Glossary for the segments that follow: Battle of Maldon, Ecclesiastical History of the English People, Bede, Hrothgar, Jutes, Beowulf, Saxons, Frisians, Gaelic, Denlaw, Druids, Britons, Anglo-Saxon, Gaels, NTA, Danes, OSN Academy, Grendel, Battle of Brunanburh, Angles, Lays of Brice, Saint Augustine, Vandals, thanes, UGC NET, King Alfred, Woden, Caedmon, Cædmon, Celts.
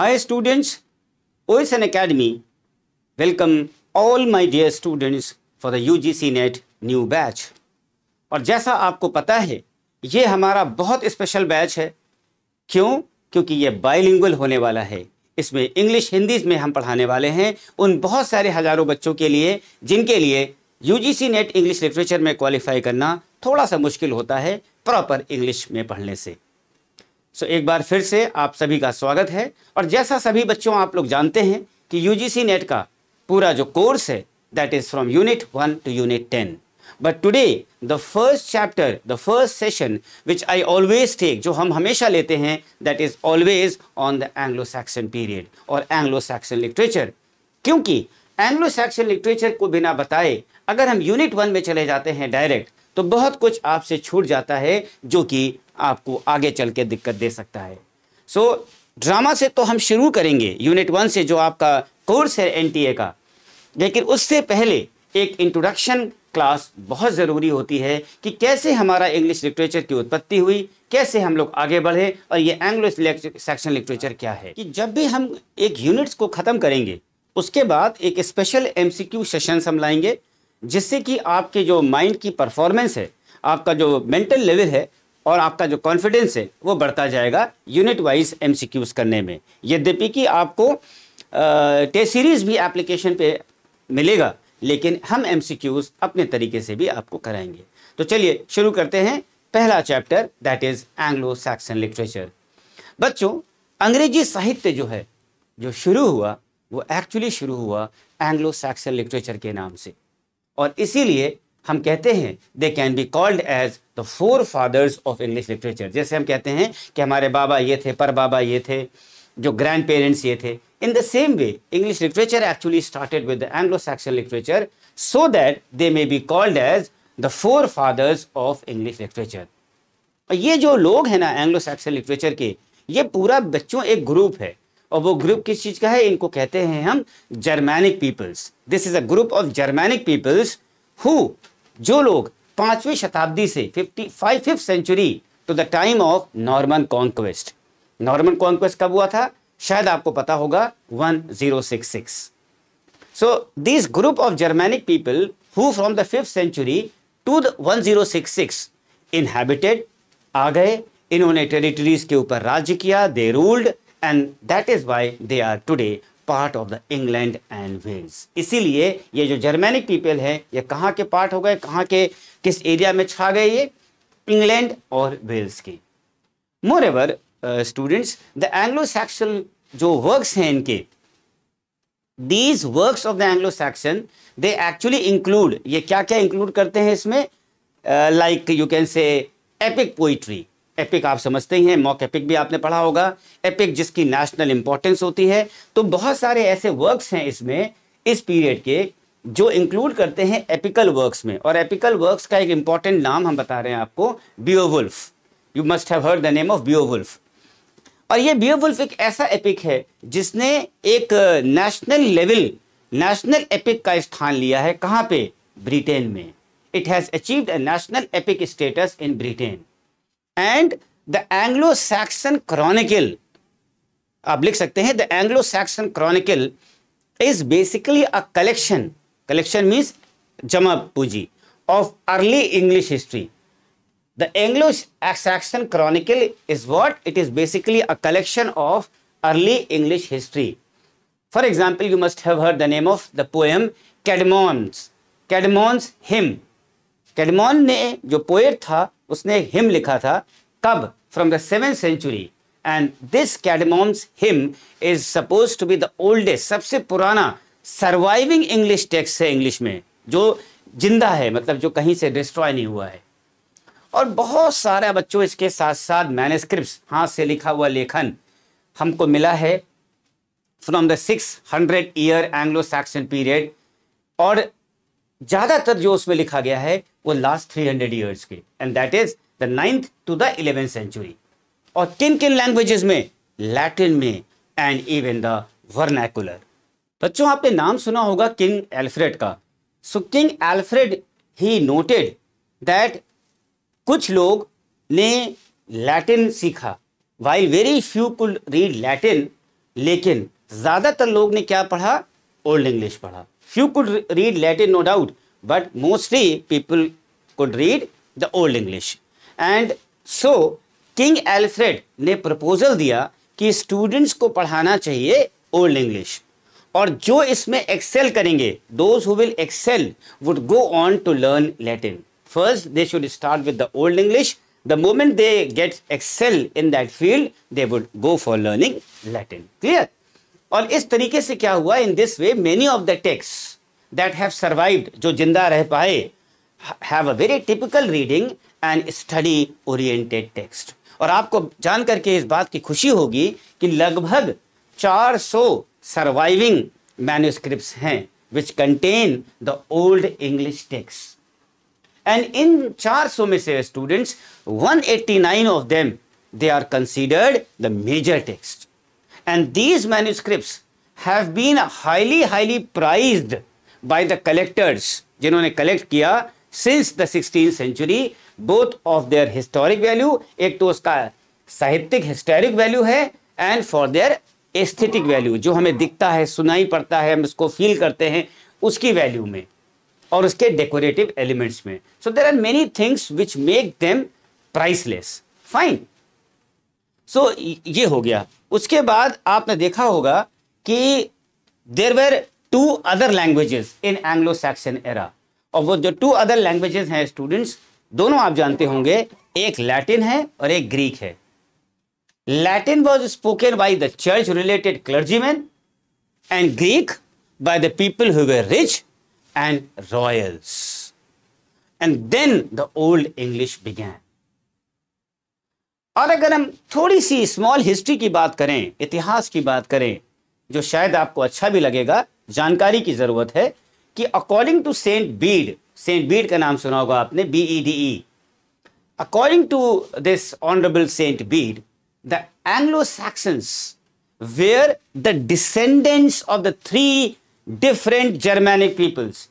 Hi students, OSN Academy welcome all my dear students for the UGC NET new batch. और जैसा आपको पता है ये हमारा बहुत स्पेशल बैच है, क्यों? क्योंकि ये बाइलिंगुअल होने वाला है। इसमें इंग्लिश हिंदी में हम पढ़ाने वाले हैं उन बहुत सारे हज़ारों बच्चों के लिए जिनके लिए UGC NET इंग्लिश लिटरेचर में क्वालिफाई करना थोड़ा सा मुश्किल होता है प्रॉपर इंग्लिश में पढ़ने से। सो एक बार फिर से आप सभी का स्वागत है। और जैसा सभी बच्चों आप लोग जानते हैं कि UGC NET का पूरा जो कोर्स है that is from Unit 1 to Unit 10। But today the first chapter, the first session which I always take, जो हम हमेशा लेते हैं, that is always on the Anglo Saxon period और एंग्लो सैक्सन लिटरेचर। क्योंकि एंग्लो सैक्सन लिटरेचर को बिना बताए अगर हम Unit 1 में चले जाते हैं डायरेक्ट, तो बहुत कुछ आपसे छूट जाता है जो कि आपको आगे चल के दिक्कत दे सकता है। सो ड्रामा से तो हम शुरू करेंगे Unit 1 से, जो आपका कोर्स है NTA का, लेकिन उससे पहले एक इंट्रोडक्शन क्लास बहुत ज़रूरी होती है कि कैसे हमारा इंग्लिश लिटरेचर की उत्पत्ति हुई, कैसे हम लोग आगे बढ़े और ये एंग्लो सैक्सन लिटरेचर क्या है। कि जब भी हम एक यूनिट्स को ख़त्म करेंगे उसके बाद एक स्पेशल MCQ सेशंस हम लाएंगे, जिससे कि आपके जो माइंड की परफॉर्मेंस है, आपका जो मेंटल लेवल है और आपका जो कॉन्फिडेंस है वो बढ़ता जाएगा यूनिट वाइज MCQs करने में। यद्यपि कि आपको टेस्ट सीरीज़ भी एप्लीकेशन पे मिलेगा, लेकिन हम MCQs अपने तरीके से भी आपको कराएंगे। तो चलिए शुरू करते हैं पहला chapter, that is Anglo Saxon literature. बच्चों, अंग्रेजी साहित्य जो है, जो शुरू हुआ वो एक्चुअली शुरू हुआ एंग्लो सैक्सन लिटरेचर के नाम से, और इसीलिए हम कहते हैं they can be called as the 4 fathers of English literature. जैसे हम कहते हैं कि हमारे बाबा ये थे, पर बाबा ये थे, जो ग्रैंड पेरेंट्स ये थे, in the same way English literature actually started with the Anglo-Saxon literature, so that they may be called as the 4 fathers of English literature। और ये जो लोग हैं ना Anglo-Saxon literature के, ये पूरा बच्चों एक ग्रुप है, और वो ग्रुप किस चीज़ का है, इनको कहते हैं हम Germanic peoples। This is a group of Germanic peoples who, जो लोग 5वीं शताब्दी से 5th century to the time of Norman Conquest। Norman Conquest कब हुआ था शायद आपको पता होगा 1066। So this group of Germanic people who from the 5th century to the 1066 inhabited, आ गए, इन्होंने टेरिटरीज के ऊपर राज्य किया, they ruled, and that is why they are today part of the England and Wales. इसीलिए ये जो जर्मैनिक पीपल हैं ये कहाँ के पार्ट हो गए, कहाँ के किस एरिया में छा गए, ये इंग्लैंड और वेल्स की। Moreover students, the Anglo Saxon जो वर्क्स हैं इनके, these works of the Anglo Saxon they actually include, ये क्या क्या इंक्लूड करते हैं इसमें, like you can say epic poetry. Epic आप समझते ही हैं, मॉक एपिक भी आपने पढ़ा होगा, एपिक जिसकी नेशनल इंपॉर्टेंस होती है। तो बहुत सारे ऐसे वर्क्स हैं इसमें इस पीरियड के जो इंक्लूड करते हैं एपिकल वर्क्स में। और एपिकल वर्क्स का एक इंपॉर्टेंट नाम हम बता रहे हैं आपको, Beowulf. You must have heard the name of Beowulf. और ये बियोवुल्फ एक ऐसा एपिक है जिसने एक नेशनल लेवल, नेशनल एपिक का स्थान लिया है। कहाँ पे? ब्रिटेन में। It has achieved a national epic status in Britain. And the Anglo Saxon chronicle, आप लिख सकते हैं the Anglo Saxon chronicle is basically a collection, collection means जमा पूंजी, of early English history. The Anglo-Saxon Chronicle is what? It is basically a collection of early English history. For example, you must have heard the name of the poem Caedmon's Hymn। Cædmon ने जो poet था उसने एक hymn लिखा था, कब? From the 7th century, and this Caedmon's Hymn is supposed to be the oldest, सबसे पुराना surviving English text है English में, जो जिंदा है, मतलब जो कहीं से destroy नहीं हुआ है। और बहुत सारे बच्चों इसके साथ साथ मैन्युस्क्रिप्ट्स, हाथ से लिखा हुआ लेखन हमको मिला है from the 600 year Anglo Saxon period, और ज़्यादातर जो उसमें लिखा गया है वो लास्ट 300 ईयर्स के, and that is the 9th to the 11th century। और किन लैंग्वेजेस में? लैटिन में एंड इवन द वर्नैकुलर। बच्चों, आपने नाम सुना होगा किंग एल्फ्रेड का। So king Alfred he noted that कुछ लोग ने लैटिन सीखा, while very few could read Latin, लेकिन ज्यादातर लोग ने क्या पढ़ा? ओल्ड इंग्लिश पढ़ा। Few could read Latin, no doubt, but mostly people could read the old English. And so king Alfred ने प्रपोजल दिया कि स्टूडेंट्स को पढ़ाना चाहिए ओल्ड इंग्लिश, और जो इसमें एक्सेल करेंगे, those who will excel would go on to learn Latin. First they should start with the old English, the moment they get excel in that field they would go for learning Latin. Clear? और इस तरीके से क्या हुआ, in this way many of the texts that have survived, जो जिंदा रह पाए, have a very typical reading and study oriented text। और आपको जान करके इस बात की खुशी होगी कि लगभग 400 surviving manuscripts हैं which contain the old English texts। And in 400 में से students 189 of them they are considered the major text, and these manuscripts have been highly prized by the collectors, जिन्होंने कलेक्ट किया since the 16th century। Both of their historic value, एक तो उसका साहित्यिक historic value है, and for their aesthetic value, जो हमें दिखता है, सुनाई पड़ता है, हम इसको फील करते हैं, उसकी वैल्यू में और उसके डेकोरेटिव एलिमेंट्स में। So there are many things which make them priceless. Fine, so ये हो गया। उसके बाद आपने देखा होगा कि there were 2 other languages in Anglo Saxon era, और वो जो 2 other लैंग्वेजेस हैं स्टूडेंट्स, दोनों आप जानते होंगे, एक लैटिन है और एक ग्रीक है। Latin was spoken by the church related clergyman, and Greek by the people who were rich and royals, and then the old English began। और अगर हम थोड़ी सी स्मॉल हिस्ट्री की बात करें, इतिहास की बात करें, जो शायद आपको अच्छा भी लगेगा, जानकारी की जरूरत है, कि according to Saint Bede, Saint Bede का नाम सुना होगा आपने, BEDE, according to this honourable Saint Bede, the Anglo Saxons were the descendants of the 3 different Germanic peoples.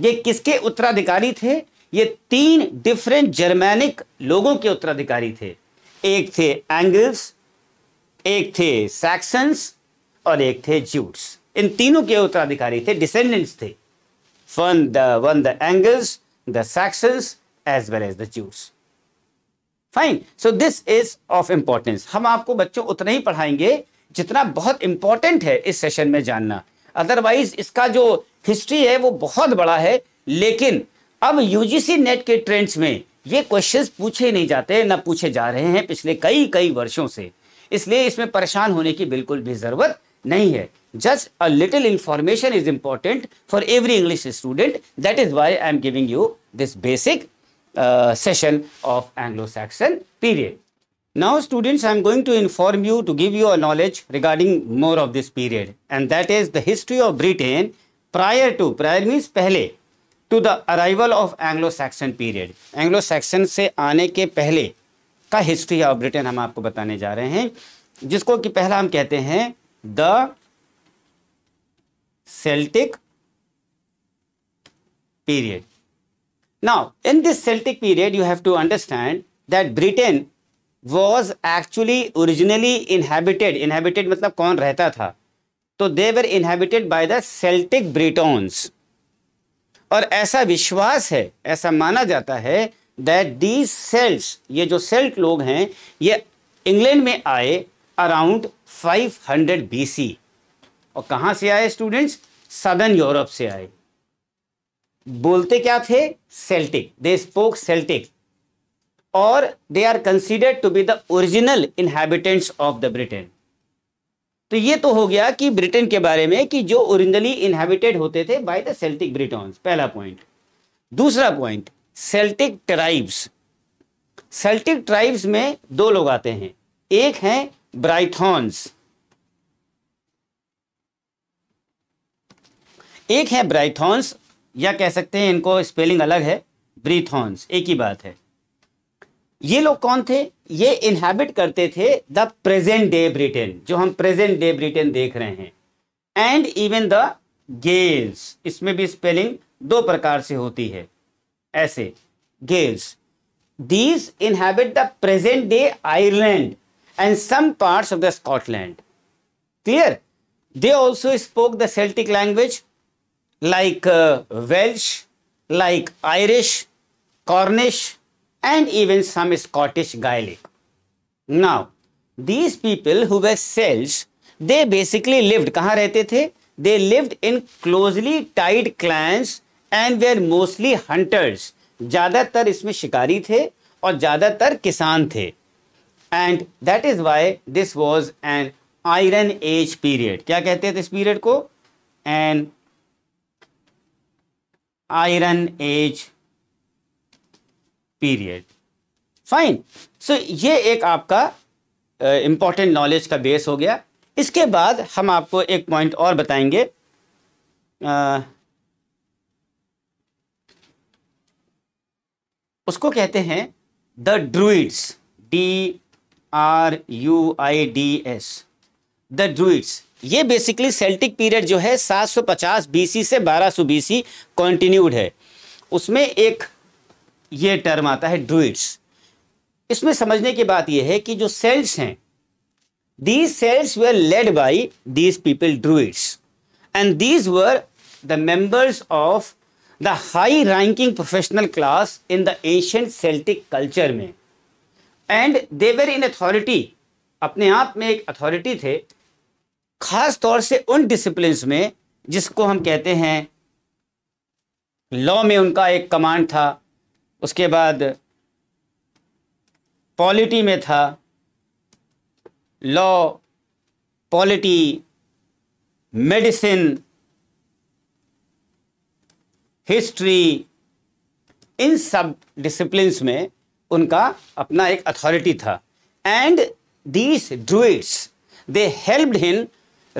ये किसके उत्तराधिकारी थे? ये 3 different जर्मैनिक लोगों के उत्तराधिकारी थे। एक थे एंगल्स, एक थे सैक्सन्स, और एक थे ज्यूट्स। इन तीनों के उत्तराधिकारी थे, डिसेंडेंट्स थे। One the Angles, the Saxons as well as the Jutes. Fine, so this is of importance. हम आपको बच्चों उतना ही पढ़ाएंगे जितना बहुत इंपॉर्टेंट है इस सेशन में जानना, अदरवाइज इसका जो हिस्ट्री है वो बहुत बड़ा है। लेकिन अब यूजीसी नेट के ट्रेंड्स में ये क्वेश्चंस पूछे नहीं जाते, ना पूछे जा रहे हैं पिछले कई वर्षों से, इसलिए इसमें परेशान होने की बिल्कुल भी जरूरत नहीं है। Just a little information is important for every English student, that is why I am giving you this basic session of Anglo Saxon period. Now students, I am going to inform you, to give you a knowledge regarding more of this period, and that is the history of Britain prior means पहले, to the arrival of Anglo-Saxon period। Anglo-Saxon से आने के पहले का history of Britain हम आपको बताने जा रहे हैं, जिसको कि पहला हम कहते हैं the Celtic period। Now in this Celtic period you have to understand that Britain was actually originally inhabited मतलब कौन रहता था, तो they were inhabited by the Celtic Britons, और ऐसा विश्वास है, ऐसा माना जाता है that these Celts, ये जो सेल्ट लोग हैं, ये इंग्लैंड में आए अराउंड 500 BC। और कहाँ से आए स्टूडेंट्स? सदर्न यूरोप से आए। बोलते क्या थे? सेल्टिक, they spoke Celtic, और they are considered to be the original inhabitants of the Britain. तो ये तो हो गया कि ब्रिटेन के बारे में, कि जो ओरिजिनली इनहेबिटेड होते थे बाय द सेल्टिक ब्रिटॉन्स, पहला पॉइंट। दूसरा point, Celtic tribes. Celtic tribes में 2 लोग आते हैं, एक हैं ब्राइथॉन्स, एक है ब्राइथॉन्स, या कह सकते हैं इनको स्पेलिंग अलग है, ब्रीथॉन्स, एक ही बात है। ये लोग कौन थे? ये इनहैबिट करते थे द प्रेजेंट डे ब्रिटेन, जो हम प्रेजेंट डे ब्रिटेन देख रहे हैं, एंड इवन द गेल्स। इसमें भी स्पेलिंग 2 प्रकार से होती है, ऐसे Gaels. These inhabit the present day Ireland and some parts of the Scotland. Clear? They also spoke the Celtic language like Welsh, like Irish, Cornish, and even some Scottish Gaelic. Now, these people who were Celts, they basically lived, कहाँ रहते थे? They lived in closely tied clans and were mostly hunters. ज़्यादातर इसमें शिकारी थे और ज़्यादातर किसान थे. And that is why this was an Iron Age period. क्या कहते थे इस पीरियड को? An Iron Age period. Fine. So ये एक आपका important knowledge का बेस हो गया. इसके बाद हम आपको एक पॉइंट और बताएंगे. उसको कहते हैं the Druids. D R U I D S. The Druids. ये बेसिकली सेल्टिक पीरियड जो है 750 BC से 1200 BC कॉन्टिन्यूड है. उसमें एक ये टर्म आता है ड्रूइड्स. इसमें समझने की बात ये है कि जो सेल्ट्स हैं, these Celts were led by these people druids and these were the members of the high ranking professional class in the ancient Celtic culture में and they were in authority. अपने आप में एक अथॉरिटी थे, खास तौर से उन डिसिप्लिन्स में जिसको हम कहते हैं लॉ में उनका एक कमांड था, उसके बाद पॉलिटी में था, लॉ, पॉलिटी, मेडिसिन, हिस्ट्री, इन सब डिसिप्लिन्स में उनका अपना एक अथॉरिटी था. And these druids they helped him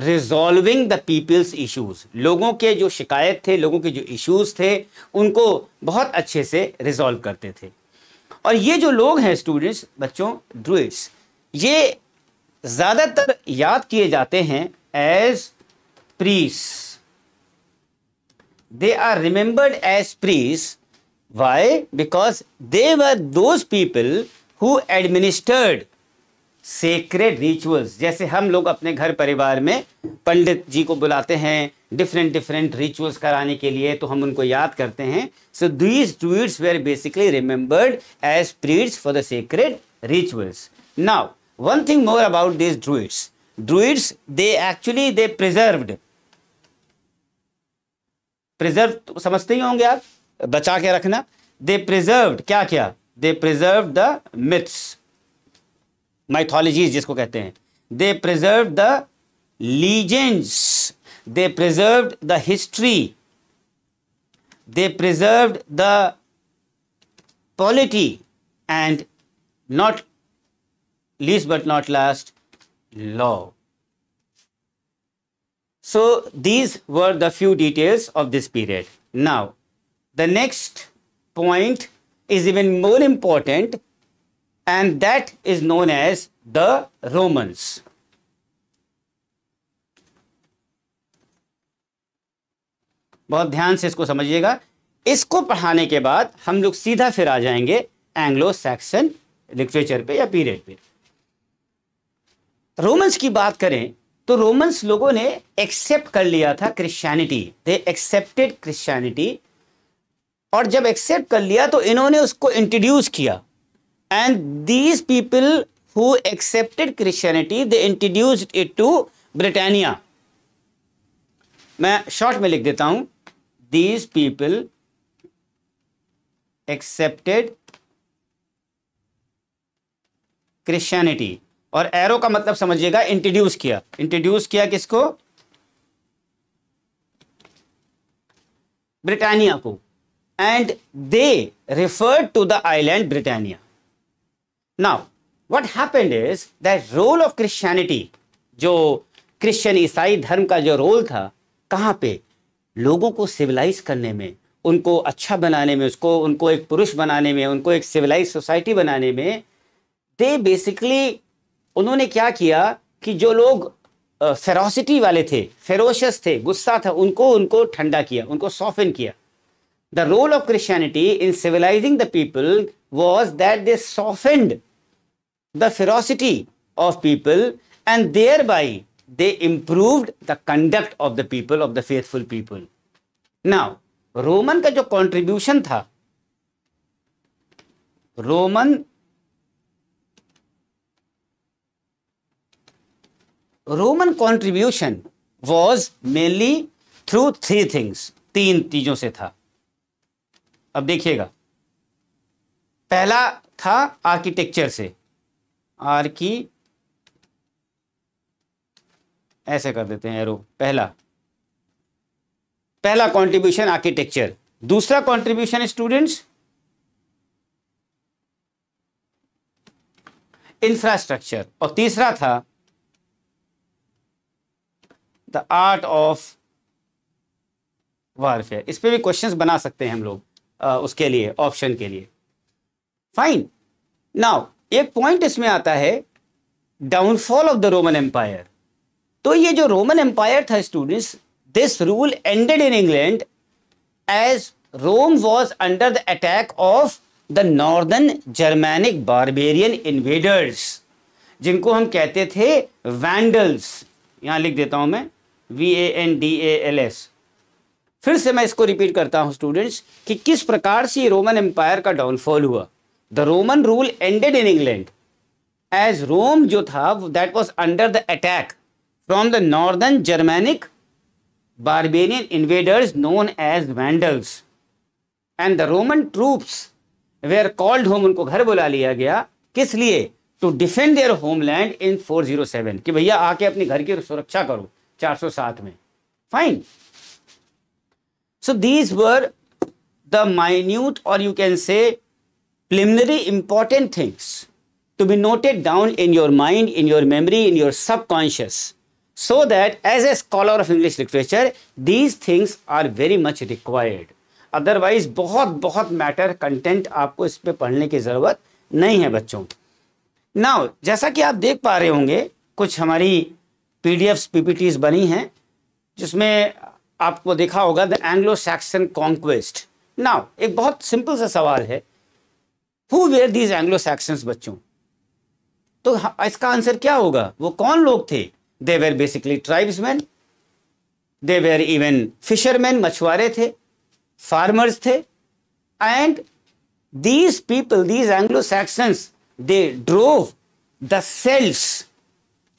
resolving the peoples issues. लोगों के जो शिकायत थे, लोगों के जो इश्यूज थे, उनको बहुत अच्छे से रिजॉल्व करते थे. और ये जो लोग हैं स्टूडेंट्स, बच्चों, ड्रूइड्स, ये ज़्यादातर याद किए जाते हैं as priests. They are remembered as priests. Why? Because they were those people who administered sacred rituals. जैसे हम लोग अपने घर परिवार में पंडित जी को बुलाते हैं डिफरेंट डिफरेंट रिचुअल्स कराने के लिए, तो हम उनको याद करते हैं. So these druids were basically remembered as priests for the sacred rituals. Now one thing more about these druids. Druids they actually they preserve, समझते ही होंगे आप, बचा के रखना. दे प्रिजर्व्ड क्या क्या? They preserved the myths, mythologies जिसको कहते हैं. They preserved the legends. They preserved the history. They preserved the polity, and not least but not last, law. So these were the few details of this period. Now, the next point is even more important, and that is known as the Romans. बहुत ध्यान से इसको समझिएगा. इसको पढ़ाने के बाद हम लोग सीधा फिर आ जाएंगे एंग्लो सैक्सन लिटरेचर पे या पीरियड पे. रोमन्स की बात करें तो रोमन्स लोगों ने एक्सेप्ट कर लिया था क्रिश्चियनिटी. They accepted Christianity. और जब एक्सेप्ट कर लिया तो इन्होंने उसको इंट्रोड्यूस किया. And these people who accepted Christianity they introduced it to Britannia. मैं शॉर्ट में लिख देता हूं, दीज पीपल एक्सेप्टेड क्रिश्चियनिटी. और एरो का मतलब समझिएगा इंट्रोड्यूस किया. इंट्रोड्यूस किया किसको? ब्रिटानिया को. And they referred to the island Britannia. Now, what happened is that role of Christianity, जो क्रिश्चियन ईसाई धर्म का जो रोल था, कहाँ पे? लोगों को सिविलाइज करने में, उनको अच्छा बनाने में, उसको उनको एक पुरुष बनाने में, उनको एक सिविलाइज सोसाइटी बनाने में. दे बेसिकली उन्होंने क्या किया कि जो लोग फेरोसिटी वाले थे, फेरोशियस थे, गुस्सा था, उनको उनको ठंडा किया, उनको सॉफ्टन किया. The role of Christianity in civilizing the people was that they softened the ferocity of people and thereby they improved the conduct of the people, of the faithful people. Now, Roman का जो contribution था, Roman contribution was mainly through three things, तीन चीजों से था। अब देखिएगा, पहला था आर्किटेक्चर से, ऐसे कर देते हैं एरो, पहला कंट्रीब्यूशन आर्किटेक्चर। दूसरा कंट्रीब्यूशन स्टूडेंट्स इंफ्रास्ट्रक्चर, और तीसरा था द आर्ट ऑफ वॉरफेयर। इस पे भी क्वेश्चंस बना सकते हैं हम लोग उसके लिए, ऑप्शन के लिए। फाइन, नाउ एक पॉइंट इसमें आता है downfall of the Roman empire. तो ये जो रोमन एम्पायर था students, this rule ended in England as Rome was under the attack of the northern Germanic barbarian invaders, जिनको हम कहते थे वैंडल्स। यहाँ लिख देता हूँ मैं VANDALS। फिर से मैं इसको रिपीट करता हूँ स्टूडेंट्स कि किस प्रकार से रोमन एम्पायर का डाउनफॉल हुआ। The Roman rule ended in England as Rome जो था that was under the attack from the northern Germanic barbarian invaders known as Vandals, and the Roman troops were called home, उनको घर बुला लिया गया, किस लिए? to defend their homeland in 407, कि भैया आके अपने घर की सुरक्षा करो 407 में। Fine, so these were the minute or you can say preliminary important things to be noted down in your mind, in your memory, in your subconscious. So that as a scholar of English literature, these things are very much required. Otherwise, बहुत matter content आपको इस पर पढ़ने की ज़रूरत नहीं है बच्चों। Now, जैसा कि आप देख पा रहे होंगे, कुछ हमारी PDFs, PPTs बनी हैं, जिसमें आपको देखा होगा The Anglo-Saxon Conquest। Now, एक बहुत simple सा सवाल है, Who were these Anglo-Saxons बच्चों? तो इसका आंसर क्या होगा? वो कौन लोग थे? They were basically tribesmen, they were even fishermen, मछुआरे थे, farmers थे, and these people, these Anglo-Saxons, they drove the Celts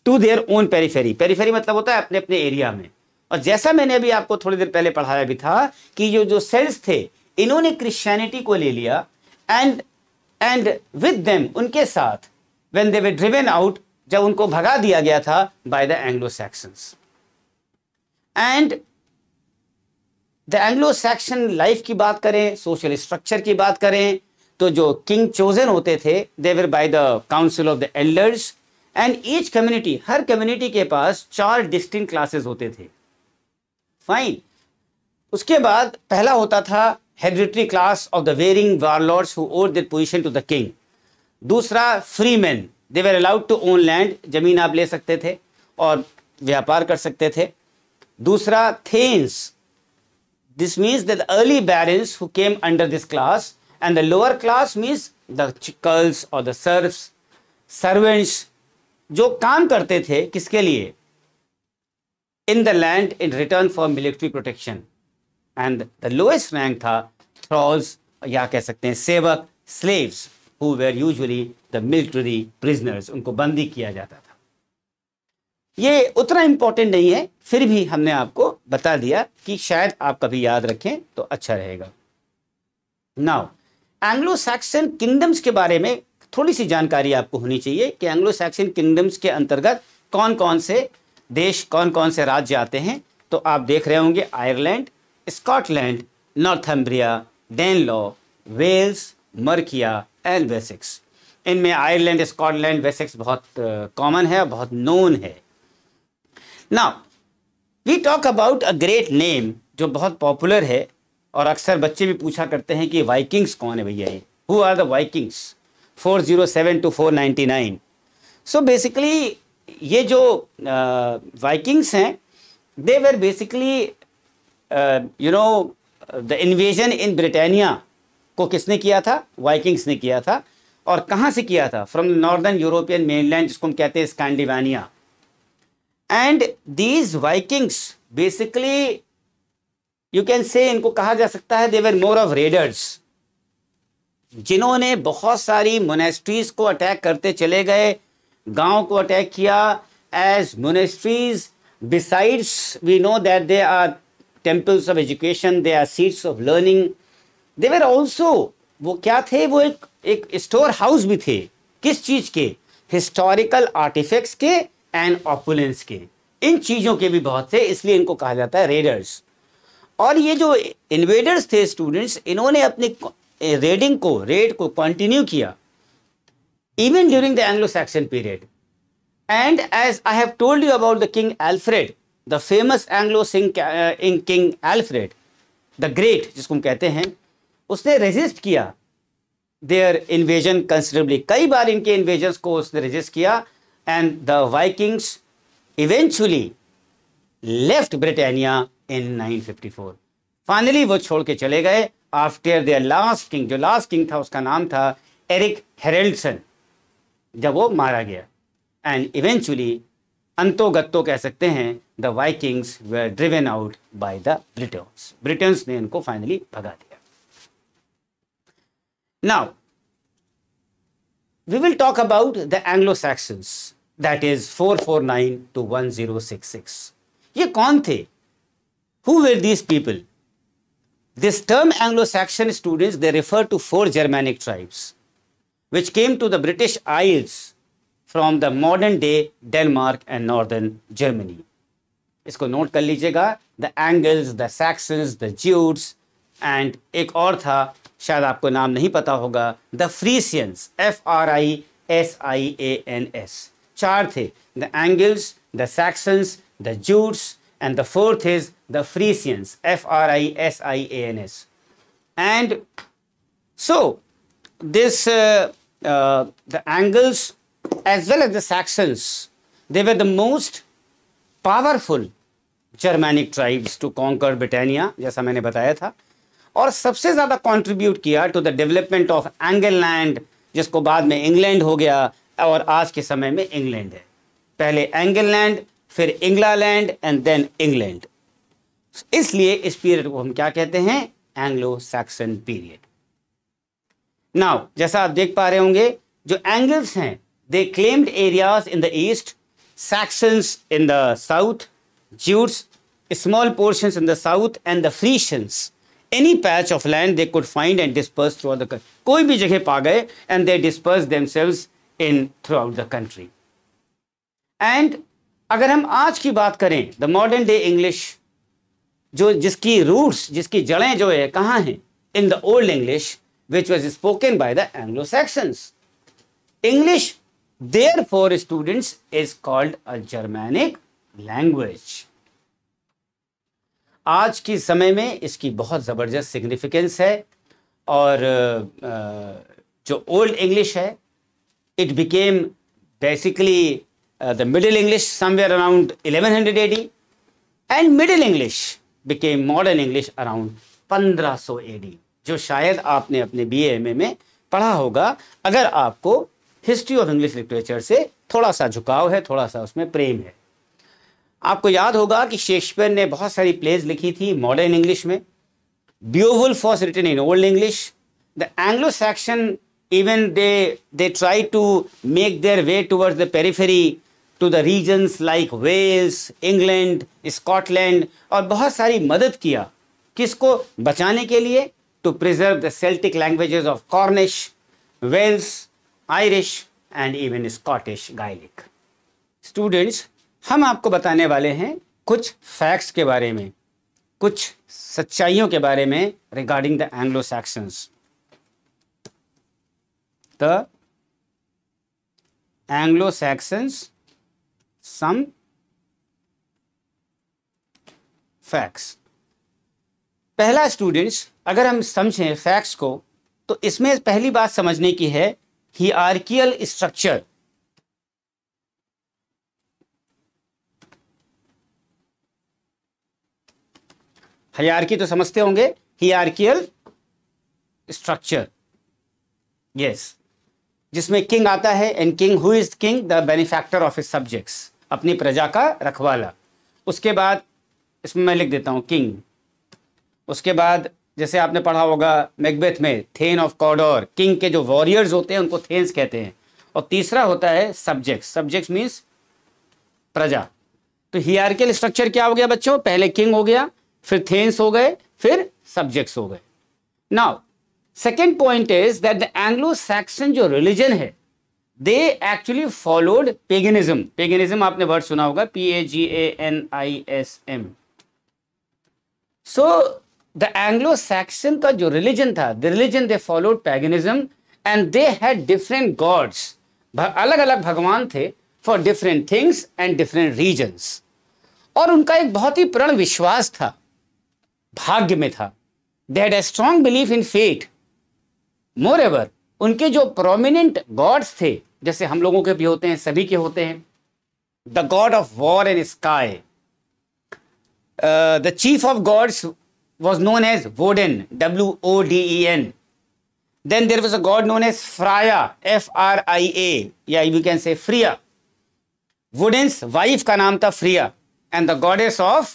to their own periphery. Periphery मतलब होता है अपने अपने एरिया में। और जैसा मैंने अभी आपको थोड़ी देर पहले पढ़ाया भी था कि जो Celts थे, इन्होंने क्रिश्चियनिटी को ले लिया, and with them, उनके साथ, when they were driven out, जब उनको भगा दिया गया था by the Anglo-Saxons, and the Anglo-Saxon life की बात करें, social structure की बात करें, तो जो king chosen होते थे they were by the council of the elders, and each community, her community के पास 4 distinct classes होते थे। Fine, उसके बाद पहला होता था hereditary class of the warring warlords who owed their position to the king। दूसरा freemen, they were allowed to own land, जमीन आप ले सकते थे और व्यापार कर सकते थे। दूसरा thanes, this means that the early barons who came under this class, and the lower class means the chicals or the serfs, servants, जो काम करते थे किसके लिए? in the land in return for military protection, and the lowest rank था thralls, या कह सकते हैं सेवक, slaves, who were usually the military prisoners, उनको बंदी किया जाता था। ये उतना इम्पोर्टेंट नहीं है, फिर भी हमने आपको बता दिया कि शायद आप कभी याद रखें तो अच्छा रहेगा। नाउ एंग्लो सैक्सन किंगडम्स के बारे में थोड़ी सी जानकारी आपको होनी चाहिए कि एंग्लो सैक्सन किंगडम्स के अंतर्गत कौन कौन से देश, कौन कौन से राज्य आते हैं। तो आप देख रहे होंगे Ireland, Scotland, Northumbria, Danelaw, Wales, Mercia and Wessex. इनमें आयरलैंड, स्कॉटलैंड, वेसेक्स बहुत कॉमन है, बहुत नोन है। Now we talk about a great name जो बहुत पॉपुलर है, और अक्सर बच्चे भी पूछा करते हैं कि वाइकिंग्स कौन है भैया, ये who are the Vikings 407 to 499। So basically ये जो वाइकिंग्स हैं they were basically you know the invasion in Britannia को किसने किया था? वाइकिंग्स ने किया था। और कहाँ से किया था? फ्रॉम नॉर्दर्न यूरोपियन मेनलैंड, जिसको हम कहते हैं Scandinavia. And these Vikings, basically, you can say इनको कहा जा सकता है they were more of raiders, जिन्होंने बहुत सारी मोनेस्ट्रीज को अटैक करते चले गए, गांव को अटैक किया. As monasteries, besides we know that they are temples of education, they are seats of learning, they were also, वो क्या थे, वो एक स्टोर हाउस भी थे. किस चीज़ के? हिस्टोरिकल आर्टिफैक्ट्स के एंड ऑपुलेंस के, इन चीज़ों के भी बहुत थे, इसलिए इनको कहा जाता है रेडर्स. और ये जो इन्वेडर्स थे स्टूडेंट्स, इन्होंने अपनी रेड को कंटिन्यू किया even during the Anglo Saxon period. And as I have told you about the king Alfred, the famous Anglo king Alfred the great, जिसको हम कहते हैं, उसने रेजिस्ट किया देयर इन्वेजन कंसिडरेबली. कई बार इनके इन्वेजन्स को उसने रेजिस्ट किया. And the Vikings eventually left Britannia in 954. Finally वो छोड़ के चले गए आफ्टर देयर लास्ट किंग. जो लास्ट किंग था उसका नाम था एरिक हेराल्डसन, जब वो मारा गया. एंड इवेंचुअली अंतो गत्तो कह सकते हैं, the Vikings were driven out by the Britons. Britons ने इनको फाइनली भगा दिया. Now, we will talk about the Anglo-Saxons, that is 449 to 1066. ये कौन थे? Who were these people? This term Anglo-Saxon, students, they refer to four Germanic tribes which came to the British Isles from the modern day Denmark and northern Germany. इसको note कर लीजिएगा, the Angles, the Saxons, the Jutes, and एक और था, शायद आपको नाम नहीं पता होगा, द फ्रीसियंस, FRISIANS. चार थे, the Angles, the Saxons, the Jutes, and the fourth is the Frisians, FRISIANS. And so this the Angles as well as the Saxons, they were the most powerful Germanic tribes to conquer Britannia, जैसा मैंने बताया था, और सबसे ज़्यादा contribute किया to the development of Angle land, जिसको बाद में इंग्लैंड हो गया और आज के समय में इंग्लैंड है. पहले एंगल लैंड, फिर Engla land, and then England. इसलिए इस पीरियड को हम क्या कहते हैं? Anglo Saxon period. नाउ, जैसा आप देख पा रहे होंगे, जो एंगल्स हैं they claimed areas in the east, Saxons in the south, Jutes small portions in the south, and the Frisians any patch of land they could find and disperse throughout the country. कोई भी जगह पा गए and they dispersed themselves in throughout the country. And अगर हम आज की बात करें, the modern day English, जो जिसकी roots, जिसकी जड़ें जो है कहाँ हैं? In the old English which was spoken by the Anglo-Saxons. English therefore, students, is called a Germanic language. आज के समय में इसकी बहुत ज़बरदस्त सिग्निफिकेंस है. और जो ओल्ड इंग्लिश है, it became basically the middle English somewhere around 1100 AD, and middle English became modern English around 1500 AD, जो शायद आपने अपने BA MA में पढ़ा होगा, अगर आपको हिस्ट्री ऑफ इंग्लिश लिटरेचर से थोड़ा सा झुकाव है, थोड़ा सा उसमें प्रेम है. आपको याद होगा कि शेक्सपियर ने बहुत सारी प्लेज लिखी थी मॉडर्न इंग्लिश में. Beowulf was written in old English. The Anglo Saxon even they try to make their way towards the periphery, to the regions like Wales, England, Scotland, और बहुत सारी मदद किया. किसको बचाने के लिए? To preserve the Celtic languages of Cornish, Wales, Irish, and even Scottish Gaelic. Students, हम आपको बताने वाले हैं कुछ फैक्ट्स के बारे में, कुछ सच्चाइयों के बारे में regarding the Anglo Saxons. The Anglo Saxons, some facts. पहला स्टूडेंट्स, अगर हम समझें फैक्ट्स को, तो इसमें पहली बात समझने की है हियरार्कियल स्ट्रक्चर. हायरार्की तो समझते होंगे, हायरार्कियल स्ट्रक्चर, यस, जिसमें किंग आता है. And king, who is king? The benefactor of his subjects. अपनी प्रजा का रखवाला। उसके बाद इसमें मैं लिख देता हूँ किंग। उसके बाद जैसे आपने पढ़ा होगा मैकबेथ में थेन ऑफ कॉडोर, किंग के जो वॉरियर्स होते हैं उनको थेन्स कहते हैं। और तीसरा होता है सब्जेक्ट्स, सब्जेक्ट्स मीन्स प्रजा। तो हियरार्कियल स्ट्रक्चर क्या हो गया बच्चों? पहले किंग हो गया, फिर थेन्स हो गए, फिर सब्जेक्ट्स हो गए। Now second point is that the Anglo Saxon जो रिलीजन है they actually followed paganism. Paganism आपने वर्ड सुना होगा, PAGANISM। So the Anglo Saxon का जो रिलीजन था, the religion they followed paganism and they had different gods, अलग अलग भगवान थे for different things and different reasons. और उनका एक बहुत ही पुराना विश्वास था, भाग्य में था। They had a strong belief in fate. Moreover उनके जो प्रोमिनेंट गॉड्स थे, जैसे हम लोगों के भी होते हैं, सभी के होते हैं, the god of war and sky, the chief of gods was known as Woden, WODEN। Then there was a god known as Freya, FRIA, yeah, you can say Freya. Woden's wife का नाम था Freya, and the goddess of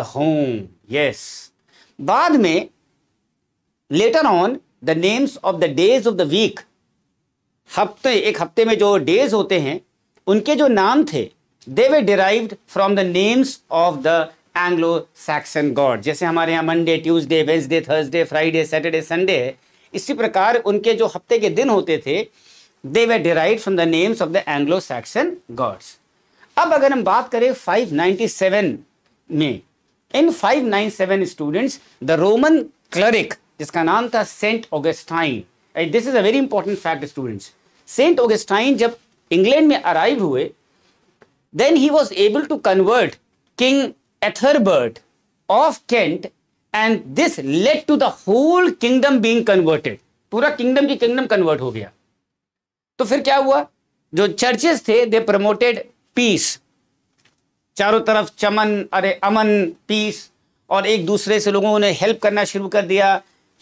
the home, yes. बाद में later on the names of the days of the week, हफ्ते, एक हफ्ते में जो days होते हैं उनके जो नाम थे they were derived from the names of the Anglo Saxon god. जैसे हमारे यहाँ Monday, Tuesday, Wednesday, Thursday, Friday, Saturday, Sunday है, इसी प्रकार उनके जो हफ्ते के दिन होते थे they were derived from the names of the Anglo Saxon gods. अब अगर हम बात करें 597 में, in 597 students the Roman cleric जिसका नाम था Saint Augustine, this is a very important fact students, Saint Augustine जब इंग्लैंड में अराइव हुए then he was able to convert king Athelbert of Kent, and this led to the whole kingdom being converted. पूरा kingdom की kingdom convert हो गया। तो फिर क्या हुआ? जो churches थे they promoted peace, चारों तरफ चमन, अरे अमन, peace, और एक दूसरे से लोगों ने help करना शुरू कर दिया,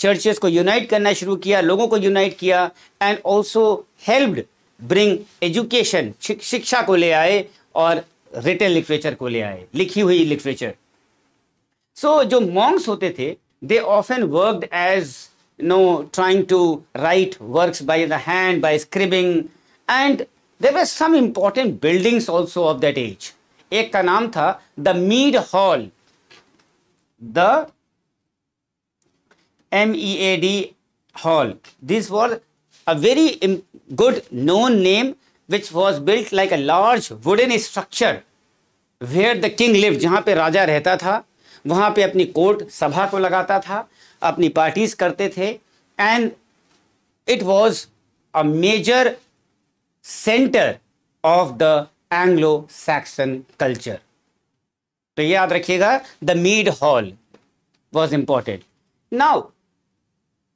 churches को unite करना शुरू किया, लोगों को unite किया, and also helped bring education, शिक्षा को ले आए और रिटन लिटरेचर को ले आए, लिखी हुई लिटरेचर। सो जो मॉन्क्स होते थे they often worked as no trying to write works by the hand, by scribing, and there were some important buildings also of that age. एक का नाम था the mead hall, the MEAD hall. This was a very good known name which was built like a large wooden structure where the king lived, जहाँ पे राजा रहता था, वहाँ पे अपनी कोर्ट सभा को लगाता था, अपनी पार्टीज करते थे, and it was a major center of the Anglo-Saxon culture. तो ये याद रखिएगा, the Mead Hall was important. Now,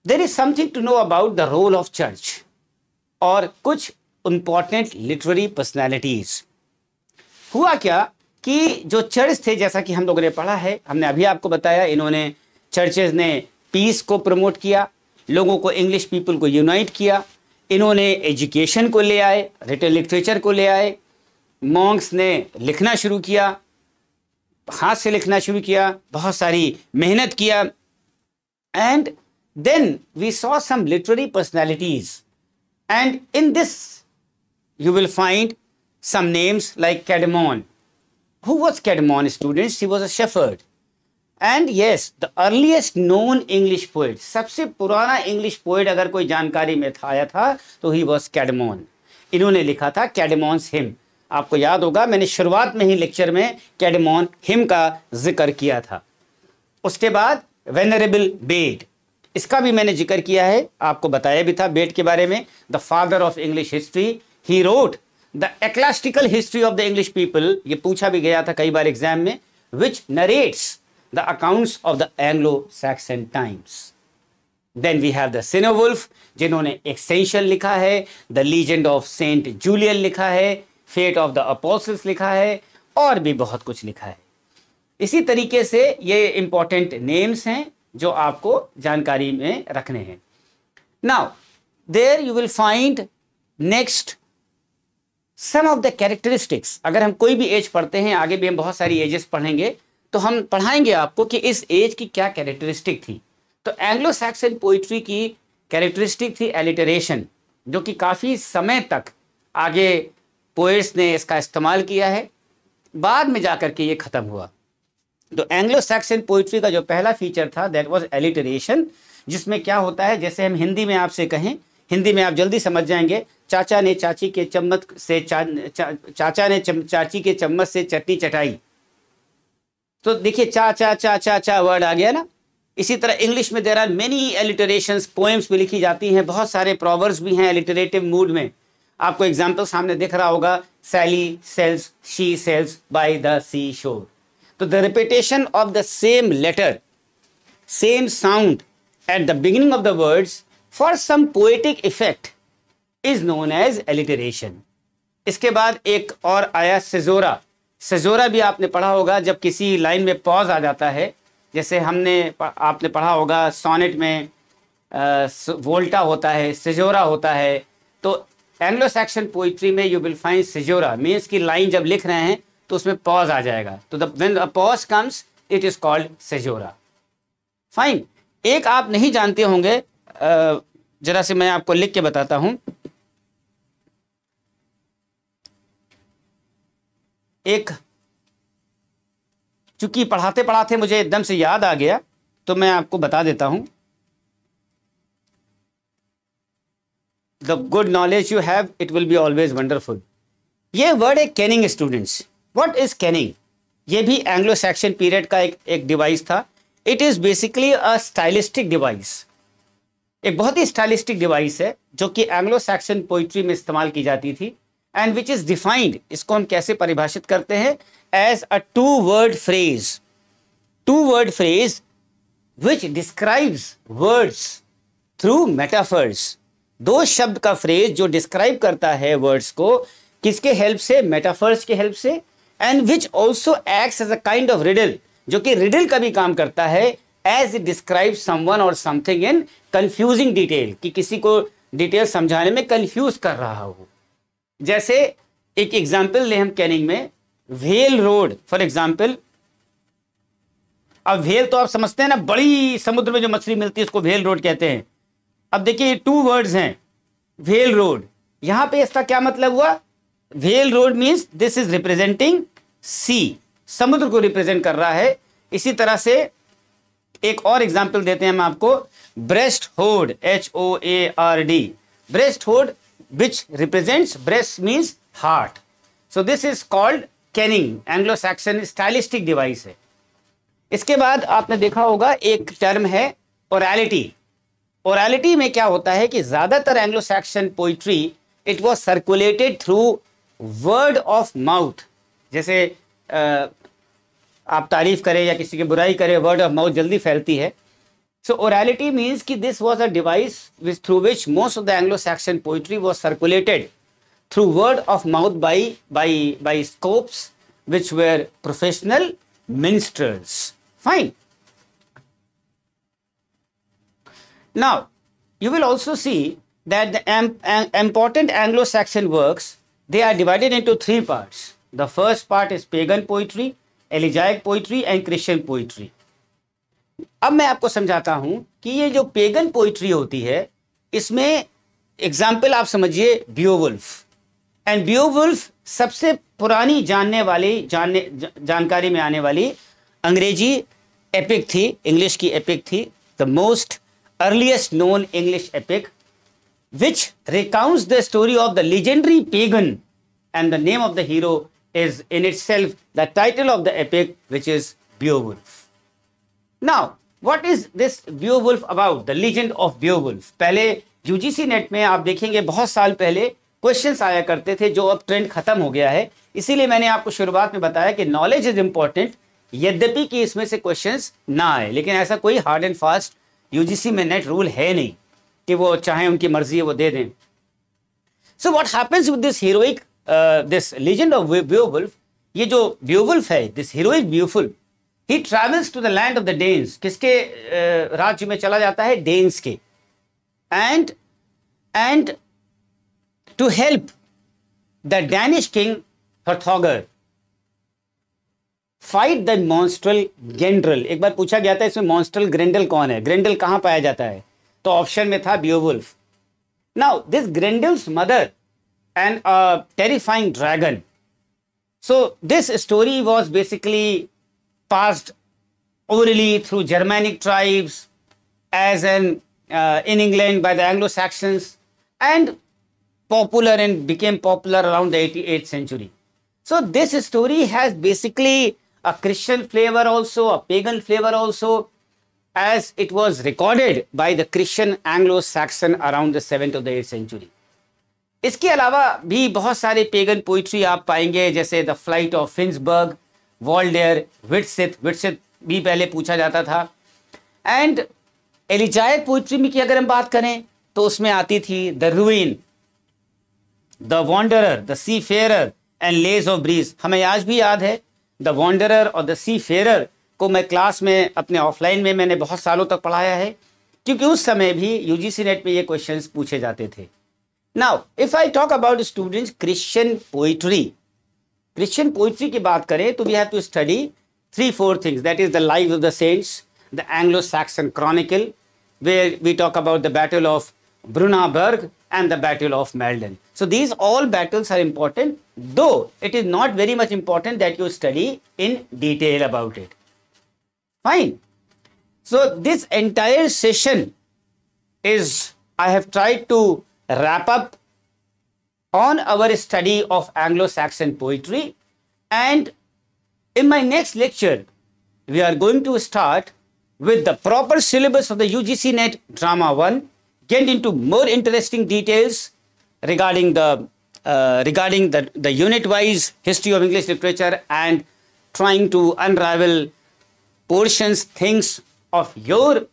there is something to know about the role of church और कुछ इम्पॉर्टेंट लिटरेरी पर्सनैलिटीज। हुआ क्या कि जो चर्च थे, जैसा कि हम लोगों ने पढ़ा है, हमने अभी आपको बताया, इन्होंने चर्चेज ने पीस को प्रमोट किया, लोगों को, इंग्लिश पीपल को यूनाइट किया, इन्होंने एजुकेशन को ले आए, रिटन लिटरेचर को ले आए, मॉन्क्स ने लिखना शुरू किया, हाथ से लिखना शुरू किया, बहुत सारी मेहनत किया, and then we saw some literary personalities, and in this you will find some names like Cædmon. Who was Cædmon, students? He was a shepherd. And yes, the earliest known English poet, सबसे पुराना English poet अगर कोई जानकारी में आया था तो he was Cædmon. इन्होंने लिखा था Caedmon's Hymn. आपको याद होगा मैंने शुरुआत में ही लेक्चर में Caedmon Hymn का जिक्र किया था। उसके बाद वेनरेबल बेड, इसका भी मैंने जिक्र किया है, आपको बताया भी था बेड के बारे में, the father of English history. He wrote the Ecclesiastical History of the English People, ये पूछा भी गया था कई बार एग्जाम में, which narrates the accounts of the Anglo-Saxon times. Then we have the Beowulf, जिन्होंने Essential लिखा है, the Legend of Saint Julian लिखा है, Fate of the Apostles लिखा है, और भी बहुत कुछ लिखा है। इसी तरीके से ये important names हैं जो आपको जानकारी में रखने हैं। Now there you will find next some of the characteristics, अगर हम कोई भी एज पढ़ते हैं, आगे भी हम बहुत सारी एजेस पढ़ेंगे, तो हम पढ़ाएंगे आपको कि इस एज की क्या कैरेक्टरिस्टिक थी। तो एंग्लो सैक्सन पोइट्री की कैरेक्टरिस्टिक थी एलिटरेशन, जो कि काफ़ी समय तक आगे पोएट्स ने इसका इस्तेमाल किया है, बाद में जा कर के ये ख़त्म हुआ। तो एंग्लो सैक्सन पोइट्री का जो पहला फीचर था दैट वाज एलिटरेशन, जिसमें क्या होता है, जैसे हम हिंदी में आपसे कहें, हिंदी में आप जल्दी समझ जाएंगे, चाचा ने चाची के चम्मच से चाचा ने चाची के चम्मच से चटनी चटाई। तो देखिए चा चा चा चा चा वर्ड आ गया ना। इसी तरह इंग्लिश में there are many alliterations, poems भी लिखी जाती हैं, बहुत सारे प्रोवर्ब्स भी हैं एलिटरेटिव मूड में। आपको एग्जाम्पल सामने दिख रहा होगा, Sally sells she sells by the sea shore. तो the repetition of the same letter, same sound at the beginning of the words for some poetic effect is known as alliteration. इसके बाद एक और आया सेजोरा। सेजोरा भी आपने पढ़ा होगा, जब किसी लाइन में पॉज आ जाता है, जैसे हमने आपने पढ़ा होगा सोनेट में वोल्टा होता है, सेजोरा होता है। तो एंग्लो सैक्सन पोइट्री में you will find caesura, means की लाइन जब लिख रहे हैं तो उसमें पॉज आ जाएगा, तो when a pause comes it is called caesura. Fine, एक आप नहीं जानते होंगे, जरा से मैं आपको लिख के बताता हूँ। एक, चूंकि पढ़ाते पढ़ाते मुझे एकदम से याद आ गया तो मैं आपको बता देता हूं। The good knowledge you have it will be always wonderful. ये वर्ड है kenning students. What is kenning? ये भी एंग्लो सैक्सन पीरियड का एक डिवाइस था। It is basically a stylistic device, एक बहुत ही स्टाइलिस्टिक डिवाइस है जो कि एंग्लो सैक्सन पोइट्री में इस्तेमाल की जाती थी। एंड विच इज डिफाइंड, इसको हम कैसे परिभाषित करते हैं, as a two word phrase, two word phrase which describes words through metaphors. दो शब्द का फ्रेज जो डिस्क्राइब करता है वर्ड्स को, किसके हेल्प से, मेटाफर्स के हेल्प से। And which also acts as a kind of riddle, जो कि रिडल का भी काम करता है, एज इट डिस्क्राइब समवन और समथिंग इन कंफ्यूजिंग डिटेल, कि किसी को डिटेल समझाने में कंफ्यूज कर रहा हो। जैसे एक एग्जाम्पल ले हम कैनिंग में, व्हेल रोड फॉर एग्जाम्पल। अब व्हेल तो आप समझते हैं ना, बड़ी समुद्र में जो मछली मिलती है उसको व्हेल रोड कहते हैं। अब देखिए टू वर्ड्स हैं, व्हेल रोड, यहां पे इसका क्या मतलब हुआ, whale road means this is representing sea, समुद्र को रिप्रेजेंट कर रहा है। इसी तरह से एक और एग्जाम्पल देते हैं हम आपको, breast hoard, HOARD, breast hoard which represents breast means heart. So this is called canning, Anglo-Saxon stylistic device है। इसके बाद आपने देखा होगा एक term है orality। Orality में क्या होता है कि ज़्यादातर Anglo-Saxon poetry it was circulated through word of mouth। जैसे आप तारीफ करें या किसी की बुराई करें, word of mouth जल्दी फैलती है। So orality means कि this was a device which through which most of the Anglo-Saxon poetry was circulated through word of mouth by scopes which were professional minstrels. Fine. Now you will also see that the important Anglo-Saxon works, they are divided into three parts. The first part is pagan poetry, elegiac poetry and Christian poetry. अब मैं आपको समझाता हूं कि ये जो pagan poetry होती है, इसमें एग्जाम्पल आप समझिए बियोवुल्फ। एंड बियोवुल्फ सबसे पुरानी जानकारी में आने वाली अंग्रेजी एपिक थी, इंग्लिश की एपिक थी, the most earliest known English epic which recounts the story of the legendary pagan and the name of the hero is in itself the title of the epic which is Beowulf. Now, what is this Beowulf about? The legend of Beowulf. पहले UGC NET में आप देखेंगे बहुत साल पहले questions आया करते थे, जो अब ट्रेंड खत्म हो गया है। इसीलिए मैंने आपको शुरुआत में बताया कि नॉलेज इज इम्पॉर्टेंट, यद्यपि कि इसमें से क्वेश्चंस ना आए, लेकिन ऐसा कोई हार्ड एंड फास्ट UGC में नेट रूल है नहीं कि वो चाहे उनकी मर्जी है वो दे दें। So what happens with this heroic, this legend of Beowulf, ये जो बियोवुल्फ है, this heroic Beowulf, He travels to the land of the Danes. किसके राज्य में चला जाता है? Danes के। And to help the Danish king Hrothgar fight the monstrel Grendel. एक बार पूछा गया था इसमें monstrel Grendel कौन है, Grendel कहाँ पाया जाता है, तो ऑप्शन में था Beowulf. Now this Grendel's mother and a terrifying dragon. So this story was basically passed orally through Germanic tribes as an in England by the Anglo-Saxons and popular and became popular around the 88th century. So this story has basically a Christian flavor also, a pagan flavor also, as it was recorded by the Christian Anglo-Saxon around the 7th or the 8th century. इसके अलावा भी बहुत सारे pagan poetry आप पाएंगे, जैसे the flight of Finnsburg, Waldere, Widsith भी पहले पूछा जाता था. एंड एलिजाइक पोइट्री में की अगर हम बात करें तो उसमें आती थी the रूइन, the wanderer, the C Ferrer and Lay's of breeze. हमें आज भी याद है द वॉन्डरर और द सी फेरर को मैं क्लास में अपने ऑफलाइन में मैंने बहुत सालों तक पढ़ाया है, क्योंकि उस समय भी यूजीसी नेट में ये क्वेश्चंस पूछे जाते थे. Now, if I talk about students Christian poetry की बात करें तो we have to study 3-4 things. That is the lives of the saints, the Anglo-Saxon Chronicle, where we talk about the Battle of Brunanburh and the Battle of Maldon. So these all battles are important, though it is not very much important that you study in detail about it. Fine. So this entire session is I have tried to wrap up on our study of Anglo-Saxon poetry, and in my next lecture we are going to start with the proper syllabus of the UGC NET Drama 1, get into more interesting details regarding the unit wise history of English literature and trying to unravel portions, things of your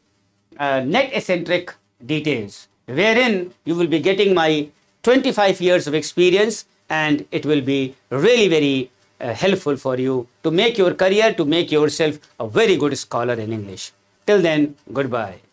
NET eccentric details, wherein you will be getting my 25 years of experience, and it will be really very helpful for you to make your career, to make yourself a very good scholar in English. Till then, goodbye.